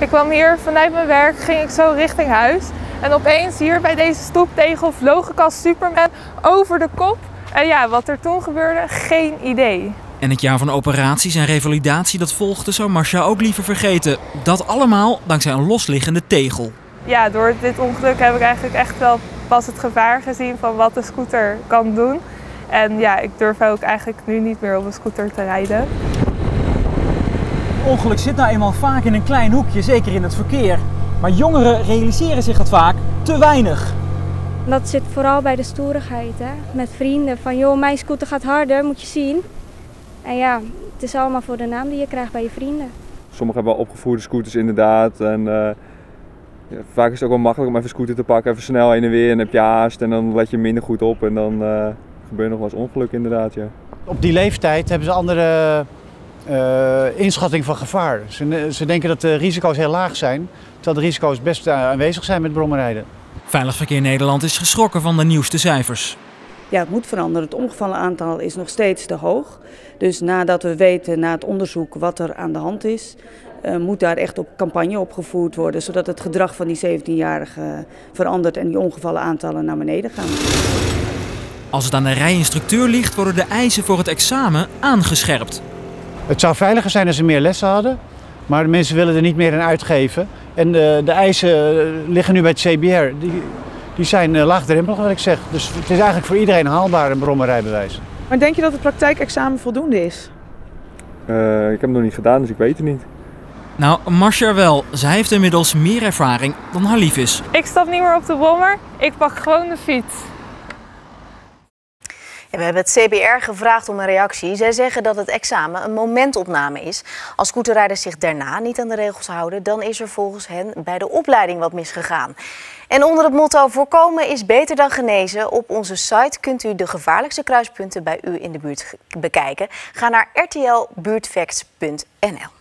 Ik kwam hier vanuit mijn werk, ging ik zo richting huis. En opeens hier bij deze stoeptegel vloog ik als Superman over de kop. En ja, wat er toen gebeurde, geen idee. En het jaar van operaties en revalidatie dat volgde zou Marcia ook liever vergeten. Dat allemaal dankzij een losliggende tegel. Ja, door dit ongeluk heb ik eigenlijk echt wel pas het gevaar gezien van wat de scooter kan doen. En ja, ik durf ook eigenlijk nu niet meer op een scooter te rijden. Ongeluk zit nou eenmaal vaak in een klein hoekje, zeker in het verkeer. Maar jongeren realiseren zich dat vaak te weinig. Dat zit vooral bij de stoerigheid, hè? Met vrienden van joh, mijn scooter gaat harder, moet je zien. En ja, het is allemaal voor de naam die je krijgt bij je vrienden. Sommigen hebben wel opgevoerde scooters inderdaad. En ja, vaak is het ook wel makkelijk om even scooter te pakken, even snel heen en weer. En dan heb je haast en dan let je minder goed op en dan gebeurt nog wel eens ongeluk inderdaad. Ja. Op die leeftijd hebben ze andere inschatting van gevaar. Ze denken dat de risico's heel laag zijn, terwijl de risico's best aanwezig zijn met brommerrijden. Veilig Verkeer Nederland is geschrokken van de nieuwste cijfers. Ja, het moet veranderen. Het ongevallenaantal is nog steeds te hoog. Dus nadat we weten, na het onderzoek, wat er aan de hand is, moet daar echt op campagne op gevoerd worden, zodat het gedrag van die 17-jarigen verandert en die ongevallenaantallen naar beneden gaan. Als het aan de rijinstructeur ligt, worden de eisen voor het examen aangescherpt. Het zou veiliger zijn als ze meer lessen hadden, maar de mensen willen er niet meer aan uitgeven. En de eisen liggen nu bij het CBR. Die zijn laagdrempelig, wat ik zeg. Dus het is eigenlijk voor iedereen haalbaar een brommerrijbewijs. Maar denk je dat het praktijkexamen voldoende is? Ik heb het nog niet gedaan, dus ik weet het niet. Nou, Marcia wel. Zij heeft inmiddels meer ervaring dan haar lief is. Ik stap niet meer op de brommer, ik pak gewoon de fiets. We hebben het CBR gevraagd om een reactie. Zij zeggen dat het examen een momentopname is. Als scooterrijders zich daarna niet aan de regels houden, dan is er volgens hen bij de opleiding wat misgegaan. En onder het motto voorkomen is beter dan genezen. Op onze site kunt u de gevaarlijkste kruispunten bij u in de buurt bekijken. Ga naar rtlbuurtfacts.nl.